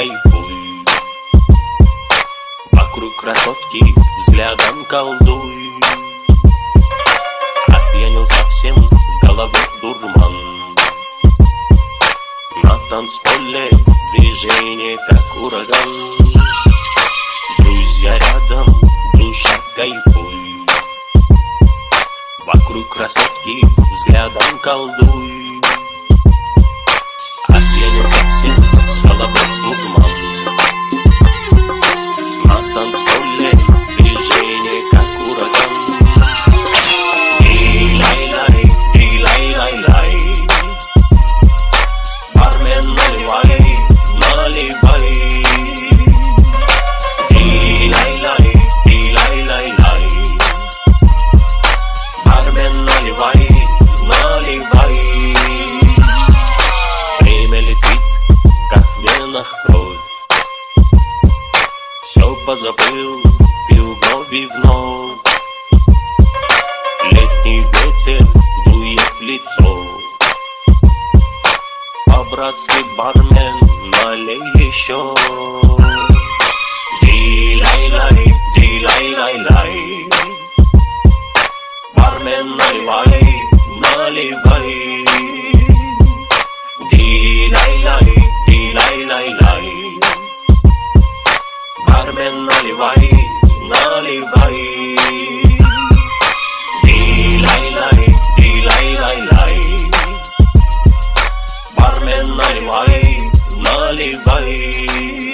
кайфуй, вокруг красотки взглядом колдуй. Опьянил совсем, в голове дурман, на танцполе движение как ураган. Друзья рядом, душа кайфуй, вокруг красотки взглядом колдуй. Все позабыл, пил вновь и вновь. Летний ветер дует в лицо. По-братски бармен, налей еще. Дилай-лай, дилай-лай-лай, бармен, наливай, наливай. Дилай-лай, дилай-лай-лай, бармен, наливай, наливай. Дилай-лай, дилай-лай-лай, бармен, наливай, наливай.